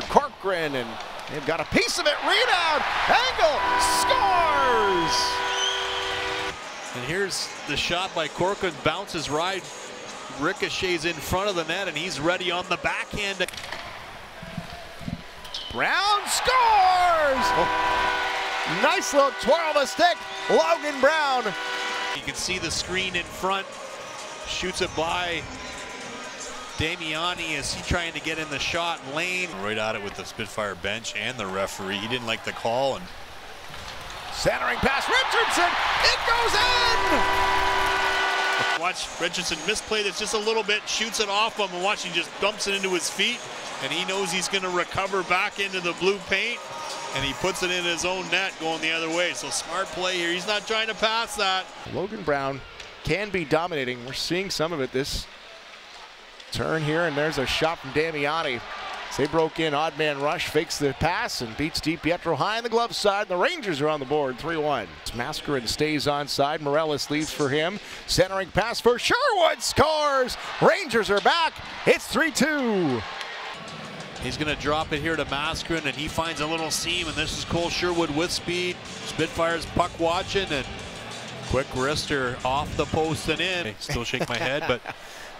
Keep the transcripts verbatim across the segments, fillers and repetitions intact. for Corcoran, and they've got a piece of it. Rebound, Angle scores! And here's the shot by Corcoran, bounces right, ricochets in front of the net, and he's ready on the backhand. Brown scores! Oh. Nice little twirl of the stick, Logan Brown. You can see the screen in front, shoots it by Damiani. Is he trying to get in the shot lane? Right at it with the Spitfire bench and the referee. He didn't like the call. And centering pass, Richardson, it goes in! Watch Richardson misplayed it just a little bit, shoots it off him, and watch, he just dumps it into his feet, and he knows he's gonna recover back into the blue paint, and he puts it in his own net going the other way. So smart play here. He's not trying to pass that. Logan Brown can be dominating. We're seeing some of it this turn here, and there's a shot from Damiani. They broke in. Odd Man Rush fakes the pass and beats DiPietro high on the glove side. The Rangers are on the board, three one. Mascherin stays onside. Morelis leaves for him. Centering pass for Sherwood, scores! Rangers are back. It's three two. He's going to drop it here to Mascherin, and he finds a little seam, and this is Kole Sherwood with speed. Spitfires puck watching, and quick wrister off the post and in. I still shake my head, but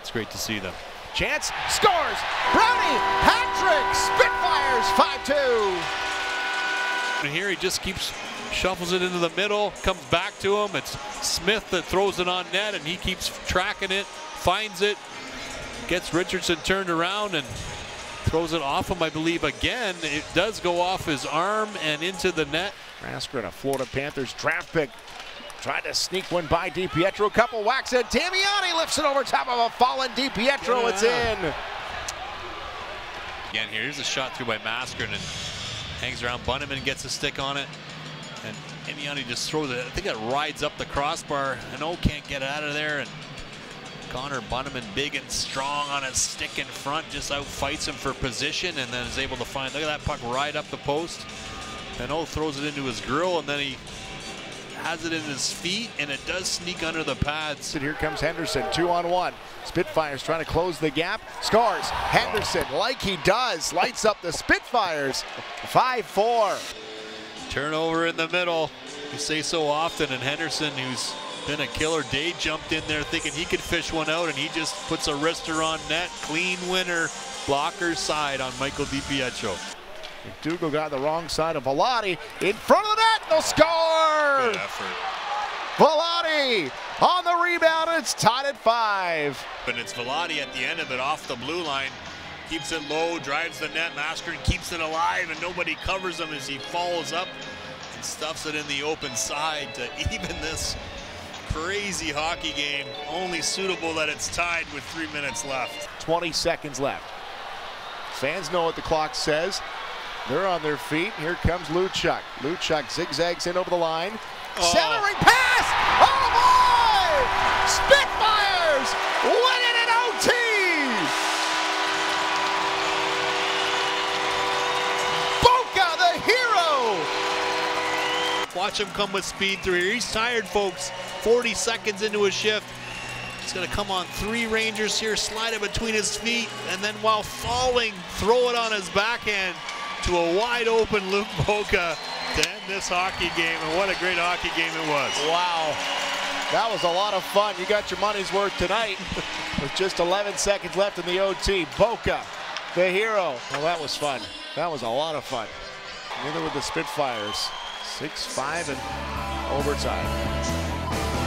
it's great to see them. Chance, scores! Brownie, hat-trick, Spitfires, five two. And here he just keeps, shuffles it into the middle, comes back to him. It's Smith that throws it on net, and he keeps tracking it, finds it, gets Richardson turned around and throws it off him, I believe, again. It does go off his arm and into the net. Rasker, a Florida Panthers draft pick. Tried to sneak one by DiPietro. Couple whacks at Damiani, lifts it over top of a fallen DiPietro. Yeah. It's in. Again, here's a shot through by Mascherin, and hangs around. Bunnaman gets a stick on it, and Damiani just throws it. I think that rides up the crossbar. And O can't get it out of there. And Connor Bunnaman, big and strong on his stick in front, just outfights him for position, and then is able to find. Look at that puck ride up the post. And O throws it into his grill, and then he has it in his feet, and it does sneak under the pads. And here comes Henderson, two on one. Spitfires trying to close the gap. Scores. Henderson, like he does, lights up the Spitfires. five four. Turnover in the middle. You say so often, and Henderson, who's been a killer day, jumped in there thinking he could fish one out, and he just puts a wrister on net. Clean winner, blocker side on Michael DiPietro. Duguay got the wrong side of Velotti. In front of the net, they'll score! Good effort. Velotti on the rebound, it's tied at five. But it's Velotti at the end of it, off the blue line. Keeps it low, drives the net. Mascherin keeps it alive, and nobody covers him as he follows up and stuffs it in the open side to even this crazy hockey game. Only suitable that it's tied with three minutes left. twenty seconds left. Fans know what the clock says. They're on their feet. Here comes Luchuk. Luchuk zigzags in over the line. Oh. Centering pass! Oh boy! Spitfires win it in O T! Boka, the hero! Watch him come with speed through here. He's tired, folks. forty seconds into a shift. He's going to come on three Rangers here, slide it between his feet, and then while falling, throw it on his backhand to a wide open Luke Boka to end this hockey game, and what a great hockey game it was. Wow, that was a lot of fun. You got your money's worth tonight with just eleven seconds left in the O T. Boka, the hero. Well, that was fun. That was a lot of fun. Neither were the Spitfires. six five and overtime.